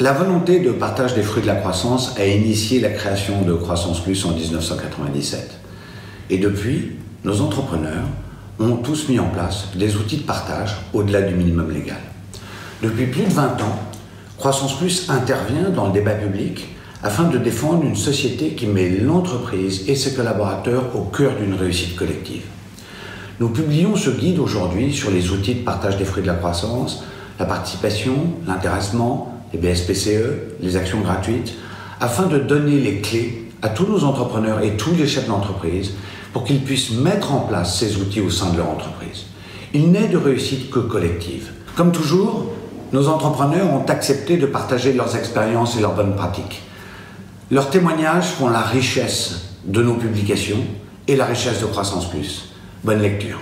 La volonté de partage des fruits de la croissance a initié la création de Croissance Plus en 1997. Et depuis, nos entrepreneurs ont tous mis en place des outils de partage au-delà du minimum légal. Depuis plus de 20 ans, Croissance Plus intervient dans le débat public afin de défendre une société qui met l'entreprise et ses collaborateurs au cœur d'une réussite collective. Nous publions ce guide aujourd'hui sur les outils de partage des fruits de la croissance, la participation, l'intéressement, les BSPCE, les actions gratuites, afin de donner les clés à tous nos entrepreneurs et tous les chefs d'entreprise pour qu'ils puissent mettre en place ces outils au sein de leur entreprise. Il n'est de réussite que collective. Comme toujours, nos entrepreneurs ont accepté de partager leurs expériences et leurs bonnes pratiques. Leurs témoignages font la richesse de nos publications et la richesse de Croissance Plus. Bonne lecture.